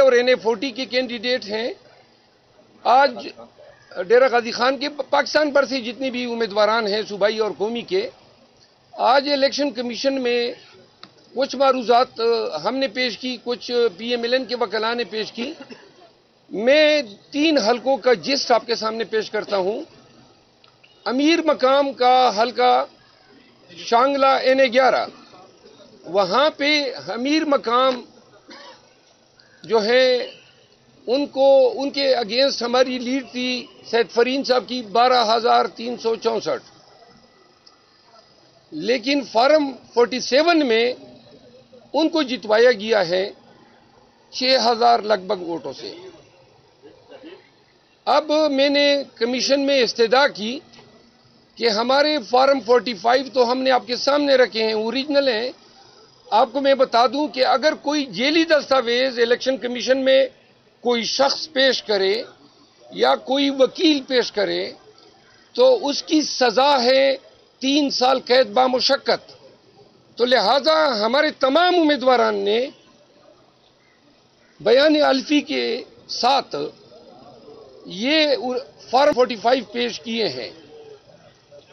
और NA40 के candidate हैं। आज डेरा गाजी खान के पाकिस्तान पर से जितनी भी उम्मीदवारान हैं सूबाई और कौमी के, आज इलेक्शन कमीशन में कुछ मारूजात हमने पेश की, कुछ PMLN के वकला ने पेश की। मैं 3 हलकों का जिस्ट आपके सामने पेश करता हूं। अमीर मकाम का हलका शांगला NA11, वहां पे अमीर मकाम जो है उनको उनके अगेंस्ट हमारी लीड थी सैद फरीन साहब की 12,364, लेकिन फार्म 47 में उनको जितवाया गया है 6,000 लगभग वोटों से। अब मैंने कमीशन में इस्तदा की कि हमारे फार्म 45 तो हमने आपके सामने रखे हैं, ओरिजिनल हैं। आपको मैं बता दूं कि अगर कोई जेली दस्तावेज इलेक्शन कमीशन में कोई शख्स पेश करे या कोई वकील पेश करे तो उसकी सज़ा है 3 साल कैद बामुशक्कत। तो लिहाजा हमारे तमाम उम्मीदवारान ने बयान अल्फी के साथ ये फॉर्म 45 पेश किए हैं।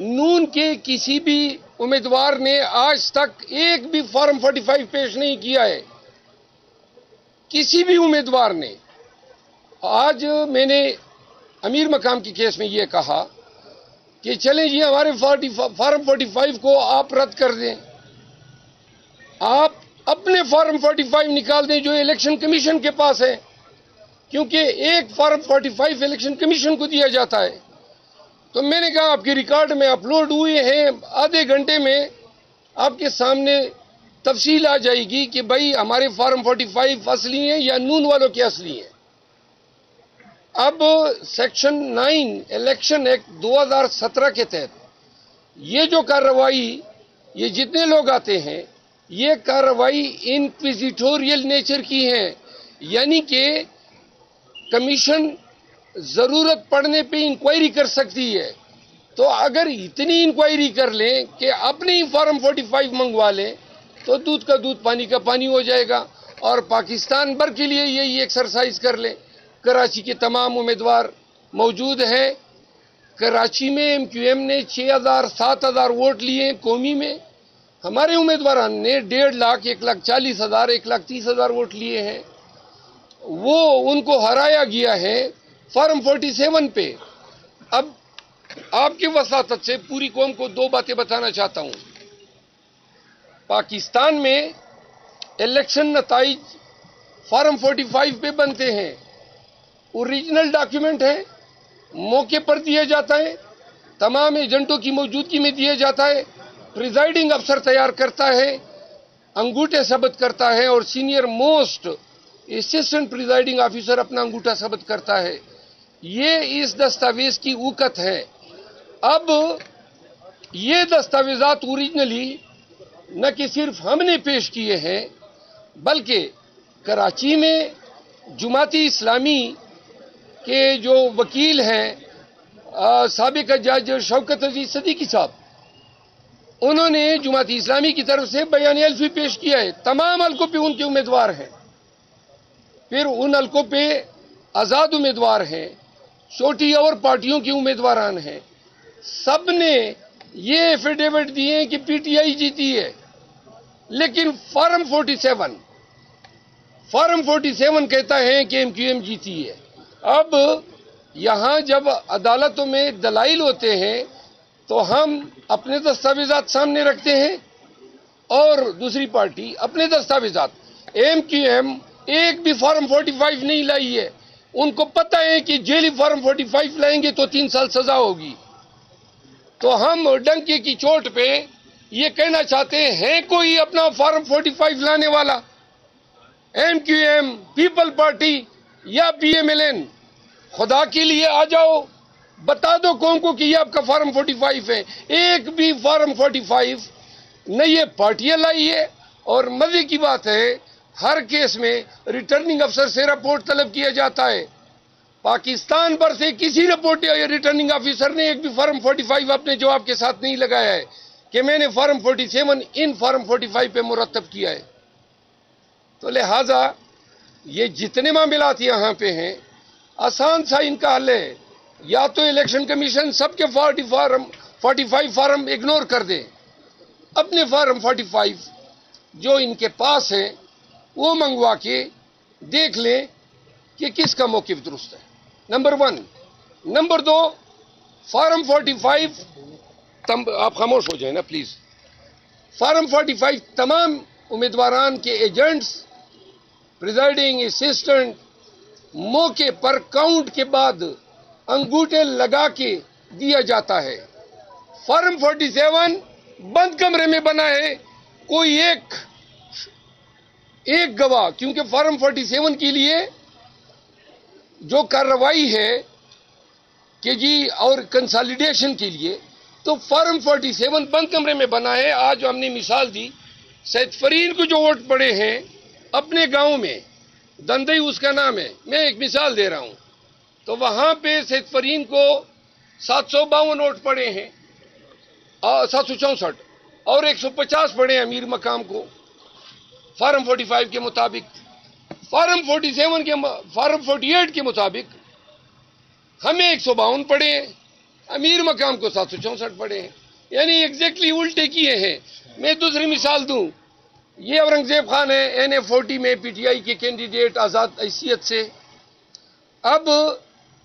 नून के किसी भी उम्मीदवार ने आज तक एक भी फॉर्म 45 पेश नहीं किया है, किसी भी उम्मीदवार ने। आज मैंने अमीर मकाम के केस में ये कहा कि चलें जी हमारे फॉर्म 45 को आप रद्द कर दें, आप अपने फॉर्म 45 निकाल दें जो इलेक्शन कमीशन के पास है, क्योंकि एक फॉर्म 45 इलेक्शन कमीशन को दिया जाता है। तो मैंने कहा आपके रिकॉर्ड में अपलोड हुए हैं, आधे घंटे में आपके सामने तफसील आ जाएगी कि भाई हमारे फार्म 45 असली हैं या नून वालों के असली हैं। अब सेक्शन 9 इलेक्शन एक्ट 2017 के तहत ये जो कार्रवाई, ये जितने लोग आते हैं, ये कार्रवाई इंक्विजिटोरियल नेचर की है, यानी कि कमीशन ज़रूरत पड़ने पे इंक्वायरी कर सकती है। तो अगर इतनी इंक्वायरी कर लें कि अपने ही फॉर्म 45 मंगवा लें तो दूध का दूध पानी का पानी हो जाएगा और पाकिस्तान भर के लिए यही एक्सरसाइज कर लें। कराची के तमाम उम्मीदवार मौजूद हैं। कराची में MQM ने 6,000-7,000 वोट लिए, कौमी में हमारे उम्मीदवार ने 1.5 लाख, 1,40,000, 1,30,000 वोट लिए हैं। वो उनको हराया गया है फॉर्म 47 पे। अब आपके वसातत से पूरी कौम को 2 बातें बताना चाहता हूं। पाकिस्तान में इलेक्शन नताइज फॉर्म 45 पे बनते हैं, ओरिजिनल डॉक्यूमेंट है, मौके पर दिया जाता है, तमाम एजेंटों की मौजूदगी में दिया जाता है, प्रिजाइडिंग अफसर तैयार करता है, अंगूठे साबित करता है और senior most assistant presiding officer अपना अंगूठा साबित करता है। ये इस दस्तावेज की उकत है। अब ये दस्तावेजात ओरिजिनली न कि सिर्फ हमने पेश किए हैं, बल्कि कराची में जुमाती इस्लामी के जो वकील हैं साबिक़ जज शौकत अजीज सदीकी साहब, उन्होंने जुमाती इस्लामी की तरफ से बयान अल्फी पेश किया है। तमाम हलकों पे उनके उम्मीदवार हैं, फिर उन हलकों पे आज़ाद उम्मीदवार हैं, छोटी और पार्टियों के उम्मीदवारान हैं। सब ने ये एफिडेविट दिए कि PTI जीती है, लेकिन फॉर्म 47 कहता है कि MQM जीती है। अब यहाँ जब अदालतों में दलाइल होते हैं तो हम अपने दस्तावेजात सामने रखते हैं और दूसरी पार्टी अपने दस्तावेजात। MQM एक भी फॉर्म 45 नहीं लाई है, उनको पता है कि जेली फॉर्म 45 लाएंगे तो 3 साल सजा होगी। तो हम डंके की चोट पे ये कहना चाहते हैं कोई अपना फॉर्म 45 लाने वाला? MQM, पीपल पार्टी या PMLN, खुदा के लिए आ जाओ, बता दो कौन को कि ये आपका फॉर्म 45 है। एक भी फॉर्म 45 न ये पार्टियाँ लाई है, और मजे की बात है हर केस में रिटर्निंग अफसर से रिपोर्ट तलब किया जाता है। पाकिस्तान भर से किसी रिपोर्ट या रिटर्निंग ऑफिसर ने एक भी फॉर्म 45 अपने जवाब के साथ नहीं लगाया है कि मैंने फॉर्म 47 इन फॉर्म 45 पे मुरतब किया है। तो लिहाजा ये जितने मामलात यहाँ पे हैं आसान सा इनका हल है। या तो इलेक्शन कमीशन सबके 45 फार्म इग्नोर कर दे, अपने फार्म 45 जो इनके पास हैं वो मंगवा के देख ले कि किसका मौक़िफ़ दुरुस्त है, नंबर 1। नंबर 2, फार्म 45 आप खामोश हो जाए ना प्लीज़। फार्म 45 तमाम उम्मीदवारान के एजेंट्स, प्रिजाइडिंग असिस्टेंट मौके पर काउंट के बाद अंगूठे लगा के दिया जाता है। फार्म 47 बंद कमरे में बना है, कोई एक गवाह, क्योंकि फार्म 47 के लिए जो कार्रवाई है कि जी और कंसोलिडेशन के लिए, तो फार्म 47 बंद कमरे में बना है। आज हमने मिसाल दी सैदफरीन को जो वोट पड़े हैं अपने गांव में, दंदई उसका नाम है, मैं एक मिसाल दे रहा हूं, तो वहां पे सैदफरीन को 752 वोट पड़े हैं, 764 और 150 पड़े अमीर मकाम को फार्म 45 के मुताबिक। फार्म 48 के मुताबिक हमें 152 पड़े हैं, अमीर मकाम को 764 पड़े हैं, यानी एग्जैक्टली उल्टे किए हैं। मैं दूसरी मिसाल दूं, ये औरंगजेब खान है, NA40 में PTI के कैंडिडेट आज़ाद हैसियत से। अब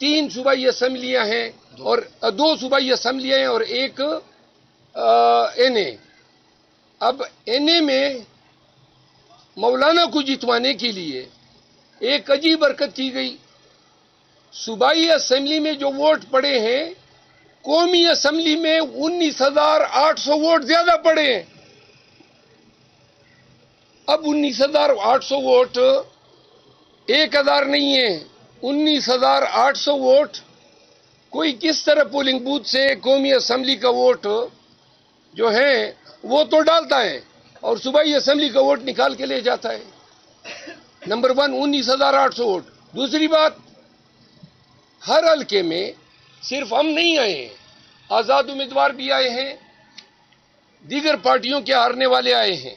3 सूबाई असम्बलियाँ हैं और 2 सूबाई असम्बलियाँ हैं और 1 NA। अब NA में मौलाना को जितवाने के लिए एक अजीब हरकत की गई। सूबाई असम्बली में जो वोट पड़े हैं कौमी असम्बली में 19,800 वोट ज़्यादा पड़े हैं। अब 19,800 वोट 1,000 नहीं है, 19,800 वोट। कोई किस तरह पोलिंग बूथ से कौमी असम्बली का वोट जो है वो तो डालता है और सूबाई असम्बली का वोट निकाल के ले जाता है। Number 1, 19,800 vote. दूसरी बात, हर हल्के में सिर्फ हम नहीं आए हैं, आज़ाद उम्मीदवार भी आए हैं, दीगर पार्टियों के हारने वाले आए हैं,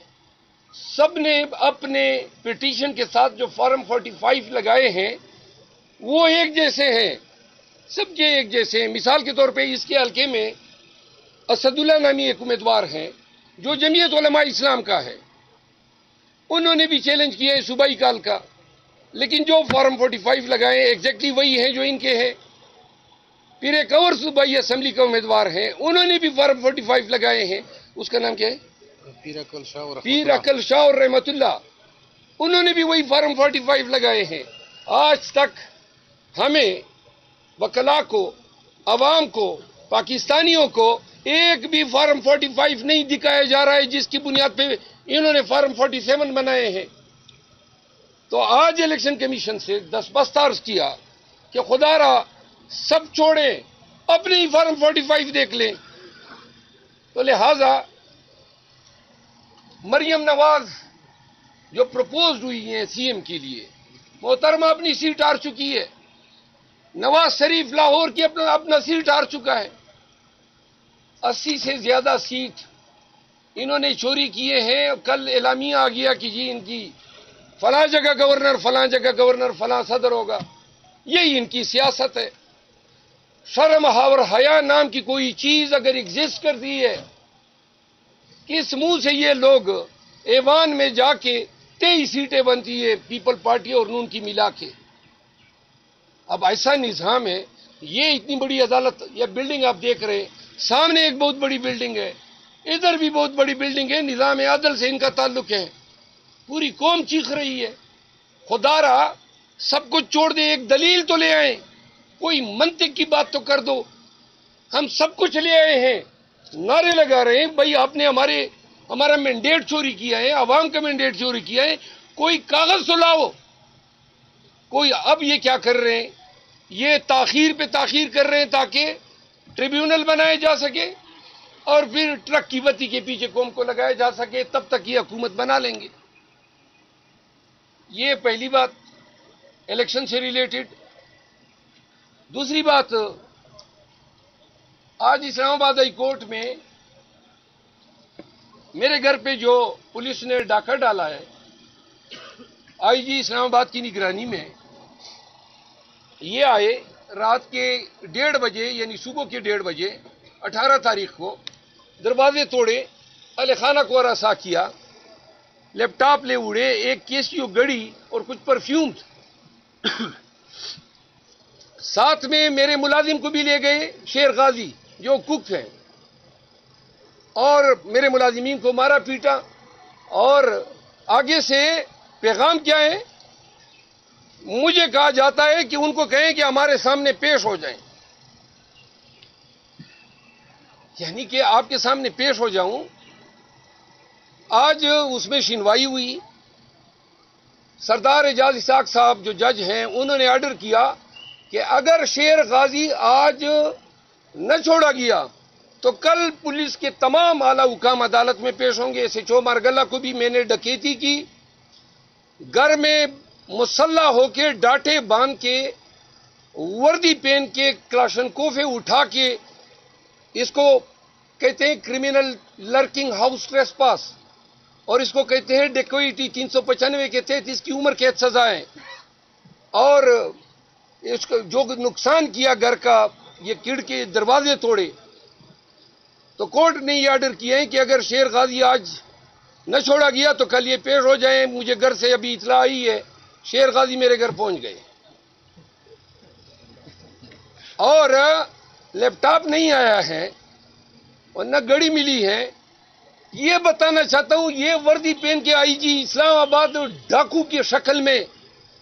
सब ने अपने पिटीशन के साथ जो फार्म 45 लगाए हैं वो एक जैसे हैं, सबके एक जैसे हैं। मिसाल के तौर पे इसके हल्के में असदुल्ला नामी एक उम्मीदवार हैं जो जमीयत उलमा इस्लाम का है, उन्होंने भी चैलेंज किया है सूबाई काल का, लेकिन जो फार्म 45 लगाए एग्जैक्टली वही हैं जो इनके हैं। फिर एक और सूबाई असम्बली का उम्मीदवार हैं, उन्होंने भी फार्म 45 लगाए हैं, उसका नाम क्या है, पीर अकल शाह और रहमतुल्ला, उन्होंने भी वही फार्म 45 लगाए हैं। आज तक हमें वकला को, आवाम को, पाकिस्तानियों को एक भी फार्म 45 नहीं दिखाया जा रहा है जिसकी बुनियाद पे इन्होंने फार्म 47 बनाए हैं। तो आज इलेक्शन कमीशन से 10 बस्ता अर्ज किया कि खुदारा सब छोड़े, अपने ही फार्म 45 देख लें। तो लिहाजा मरियम नवाज जो प्रपोज हुई हैं CM के लिए, मोहतरमा अपनी सीट हार चुकी है, नवाज शरीफ लाहौर की अपना सीट हार चुका है। 80 से ज़्यादा सीट इन्होंने चोरी किए हैं। कल एलामिया आ गया कि जी इनकी फलां जगह गवर्नर, फलां जगह गवर्नर, फलां सदर होगा। यही इनकी सियासत है। शर्म और हया नाम की कोई चीज़ अगर एग्जिस्ट करती है, किस मुंह से ये लोग ऐवान में जाके 23 सीटें बनती है पीपल पार्टी और नून की मिला के। अब ऐसा निज़ाम है, ये इतनी बड़ी अदालत या बिल्डिंग आप देख रहे हैं, सामने एक बहुत बड़ी बिल्डिंग है, इधर भी बहुत बड़ी बिल्डिंग है, निज़ाम अदल से इनका ताल्लुक है। पूरी कौम चीख रही है खुदारा सब कुछ छोड़ दे, एक दलील तो ले आए, कोई मंतिक की बात तो कर दो। हम सब कुछ ले आए हैं, नारे लगा रहे हैं, भाई आपने हमारा मैंडेट चोरी किया है, आवाम का मैंडेट चोरी किया है, कोई कागज़ तो लाओ, कोई। अब ये क्या कर रहे हैं, ये ताखीर पे ताखीर कर रहे हैं ताकि ट्रिब्यूनल बनाए जा सके और फिर ट्रक की बत्ती के पीछे कौम को लगाया जा सके, तब तक ये हुकूमत बना लेंगे। ये पहली बात इलेक्शन से रिलेटेड। दूसरी बात, आज इस्लामाबाद हाई कोर्ट में मेरे घर पे जो पुलिस ने डाका डाला है आईजी इस्लामाबाद की निगरानी में ये आए रात के 1:30 बजे यानी सुबह के 1:30 बजे 18 तारीख को दरवाजे तोड़े, अलखाना को हरासा किया, लैपटॉप ले उड़े, एक केसियो गड़ी और कुछ परफ्यूम साथ में मेरे मुलाजिम को भी ले गए, शेर गाजी जो कुक हैं, और मेरे मुलाजिमीन को मारा पीटा। और आगे से पैगाम क्या है, मुझे कहा जाता है कि उनको कहें कि हमारे सामने पेश हो जाएं। यानी कि आपके सामने पेश हो जाऊं। आज उसमें सुनवाई हुई, सरदार एजाज इसाक साहब जो जज हैं उन्होंने ऑर्डर किया कि अगर शेर गाजी आज न छोड़ा गया तो कल पुलिस के तमाम आला हुकाम अदालत में पेश होंगे। SHO मारगला को भी मैंने डकैती की, घर में मुसल्ला होके डांटे बांध के वर्दी पहन के क्लाशन कोफे उठा के, इसको कहते हैं क्रिमिनल लर्किंग हाउस ट्रेसपास और इसको कहते हैं डेकोइटी 395 के तहत इसकी उम्र कैद सजा है। और इसको जो नुकसान किया घर का, ये किड़ के दरवाजे तोड़े। तो कोर्ट ने ये ऑर्डर किया है कि अगर शेर गाजी आज न छोड़ा गया तो कल ये पेश हो जाए। मुझे घर से अभी इतला आई है, शेर गाजी मेरे घर पहुंच गए और लैपटॉप नहीं आया है और न गड़ी मिली है। ये बताना चाहता हूं, ये वर्दी पहन के आईजी इस्लामाबाद डाकू की शक्ल में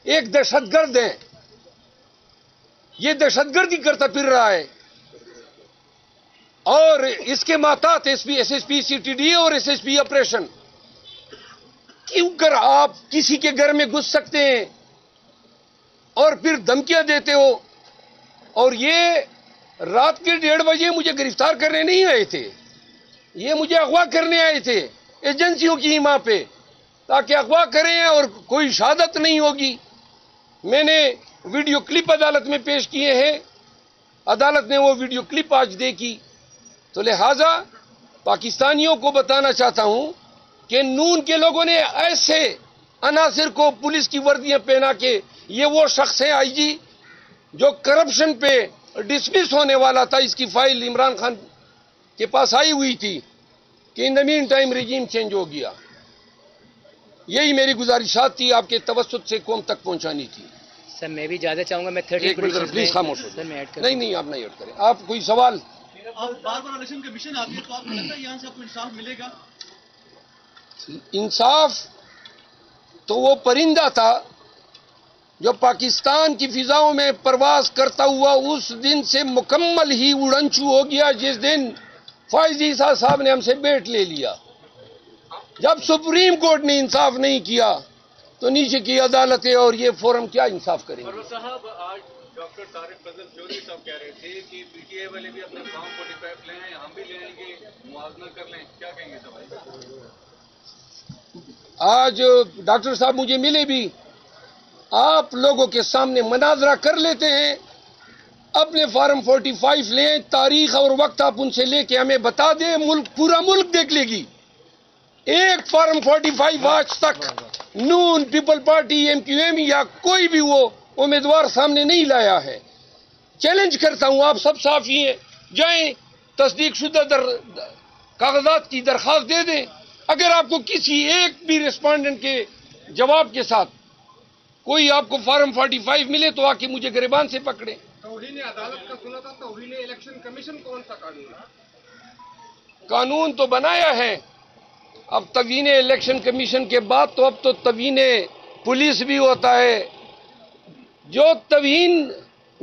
एक दहशतगर्द है, ये दहशतगर्दी करता फिर रहा है। और इसके मातात SSP CTD और SSP ऑपरेशन, क्यों कर आप किसी के घर में घुस सकते हैं और फिर धमकियां देते हो। और ये रात के 1:30 बजे मुझे गिरफ्तार करने नहीं आए थे, ये मुझे अगवा करने आए थे एजेंसियों की हिमा पे, ताकि अगवा करें और कोई शहादत नहीं होगी। मैंने वीडियो क्लिप अदालत में पेश किए हैं, अदालत ने वो वीडियो क्लिप आज देखी। तो लिहाजा पाकिस्तानियों को बताना चाहता हूं कि नून के लोगों ने ऐसे अनासिर को पुलिस की वर्दियां पहना के, ये वो शख्स है आईजी जो करप्शन पे डिसमिस होने वाला था, इसकी फाइल इमरान खान के पास आई हुई थी कि in the meantime regime change हो गया। यही मेरी गुजारिशात थी, आपके तवस्सुत से कौम तक पहुंचानी थी। सर मैं भी इजाजत चाहूंगा, मैं प्लीज खामोश हो। नहीं आप नहीं ऐड करें। आप कोई सवाल, बार-बार इलेक्शन कमीशन आती है तो आपको लगता है यहां से आपको इंसाफ मिलेगा? इंसाफ तो वो परिंदा था जो पाकिस्तान की फिजाओं में प्रवास करता हुआ उस दिन से मुकम्मल ही उड़नछू हो गया जिस दिन फैजी साहब ने हमसे बेट ले लिया। जब सुप्रीम कोर्ट ने इंसाफ नहीं किया तो नीचे की अदालतें और ये फोरम क्या इंसाफ करेंगे। मरवत साहब, आज डॉक्टर तारिक फजल चौधरी साहब कह रहे थे कि पीटीआई वाले भी अपने फॉर्म 45 ले हैं, हम भी ले लेंगे, मुआवजा कर लें, क्या कहेंगे साहब? आज डॉक्टर साहब मुझे मिले भी, आप लोगों के सामने मनाजरा कर लेते हैं, अपने फार्म 45 लें, तारीख और वक्त आप उनसे लेके हमें बता दें, मुल्क पूरा मुल्क देख लेगी। एक फार्म 45 आज तक नून, पीपल पार्टी, MQM या कोई भी वो उम्मीदवार सामने नहीं लाया है। चैलेंज करता हूं, आप सब साफी हैं, जाएं तस्दीक शुदा कागजात की दरख्वास्त दे दें। अगर आपको किसी एक भी रिस्पॉन्डेंट के जवाब के साथ कोई आपको फार्म 45 मिले तो आके मुझे गिरबान से पकड़े। तौहीन अदालत का सुना था, तौहीन इलेक्शन कमीशन कौन सा कानून है? कानून तो बनाया है, अब तवीन इलेक्शन कमीशन के बाद तो अब तो तवीन पुलिस भी होता है। जो तवीन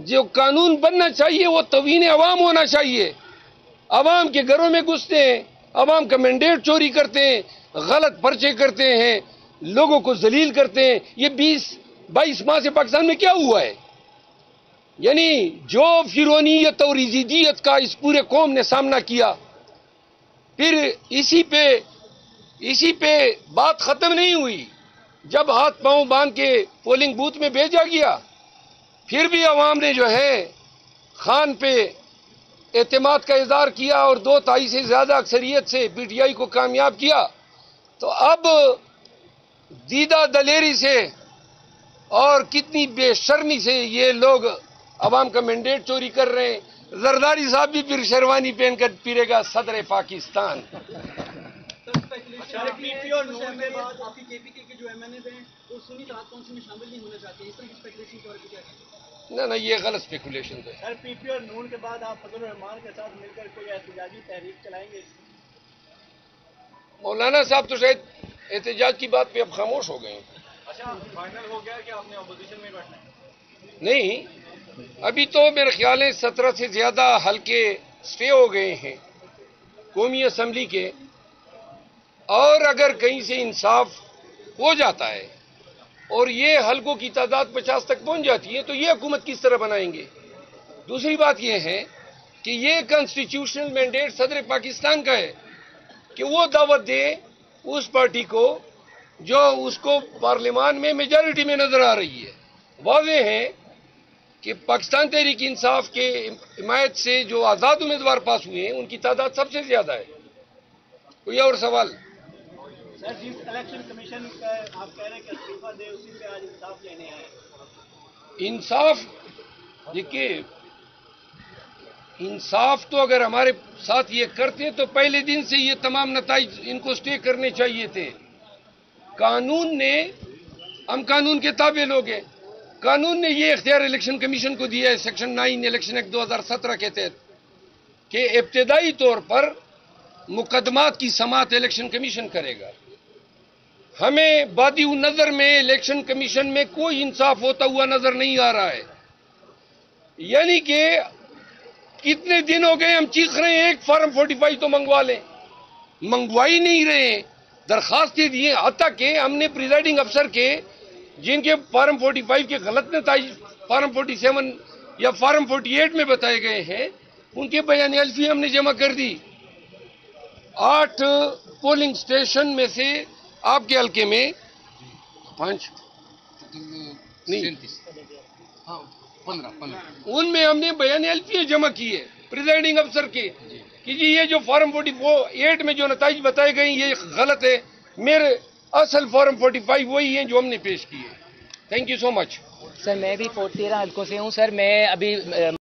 जो कानून बनना चाहिए वो तवीन अवाम होना चाहिए। अवाम के घरों में घुसते हैं, अवाम का मैंडेट चोरी करते हैं, गलत पर्चे करते हैं, लोगों को जलील करते हैं। ये 20-22 माह से पाकिस्तान में क्या हुआ है? यानी जो फिरौनीयत और इजीदियत का इस पूरे कौम ने सामना किया, फिर इसी पे बात खत्म नहीं हुई। जब हाथ पांव बांध के पोलिंग बूथ में भेजा गया, फिर भी अवाम ने जो है खान पे एतमाद का इजहार किया और 2-2.5 से ज्यादा अक्सरियत से PTI को कामयाब किया। तो अब दीदा दलेरी से और कितनी बेशर्मी से ये लोग अवाम का मैंडेट चोरी कर रहे हैं। जरदारी साहब भी फिर शेरवानी पहनकर फिरेगा सदर पाकिस्तान। ना ना ये गलत स्पेकुलेशन है। सर पीपी और नून के बाद आप फजल रहमान के साथ मिलकर कोई एहतजाजी तहरीक चलाएंगे? मौलाना साहब तो शायद एहतजाज की बात पे अब खामोश हो गए। अच्छा फाइनल हो गया कि आपने अपोजिशन में बैठना है? नहीं, अभी तो मेरे ख्याल है 17 से ज्यादा हल्के स्टे हो गए हैं कौमी असम्बली के, और अगर कहीं से इंसाफ हो जाता है और ये हल्कों की तादाद 50 तक पहुंच जाती है तो ये हुकूमत किस तरह बनाएंगे। दूसरी बात ये है कि ये कॉन्स्टिट्यूशनल मैंडेट सदर पाकिस्तान का है कि वो दावत दे उस पार्टी को जो उसको पार्लियामान में मेजॉरिटी में नजर आ रही है। वाजह है कि पाकिस्तान तहरीक इंसाफ के हिमायत से जो आज़ाद उम्मीदवार पास हुए हैं उनकी तादाद सबसे ज्यादा है। कोई और सवाल? सर जिस इलेक्शन कमीशन का आप कह रहे हैं कि इस्तीफा दे, उसी पे आज इंसाफ लेने आए हैं। इंसाफ देखिए, इंसाफ तो अगर हमारे साथ ये करते तो पहले दिन से ये तमाम नताइज इनको स्टे करने चाहिए थे। कानून ने, हम कानून के ताबे लोग हैं, कानून ने ये इख्तियार इलेक्शन कमीशन को दिया है सेक्शन 9 इलेक्शन एक्ट 2017 के तहत कि इब्तदाई तौर पर मुकदमात की समात इलेक्शन कमीशन करेगा। हमें बादी नज़र में इलेक्शन कमीशन में कोई इंसाफ होता हुआ नजर नहीं आ रहा है। यानी कि कितने दिन हो गए हम चीख रहे हैं एक फॉर्म 45 तो मंगवा लें, मंगवा ही नहीं रहे। दरखास्तें दिए, हत्ता के हमने प्रिजाइडिंग अफसर के जिनके फॉर्म 45 के गलत नताइज फॉर्म 47 या फॉर्म 48 में बताए गए हैं उनके बयान अल्फी हमने जमा कर दी। 8 पोलिंग स्टेशन में से आपके हल्के में 5 नहीं 15 उनमें हमने बयान एल्फी जमा किए प्रिजाइडिंग अफसर के कि जी ये जो फॉर्म 48 में जो नताइज बताए गए ये गलत है, मेरे असल फॉर्म 45 वही हैं जो हमने पेश किए। Thank you so much. Sir मैं भी 13 हल्कों से हूँ सर। मैं अभी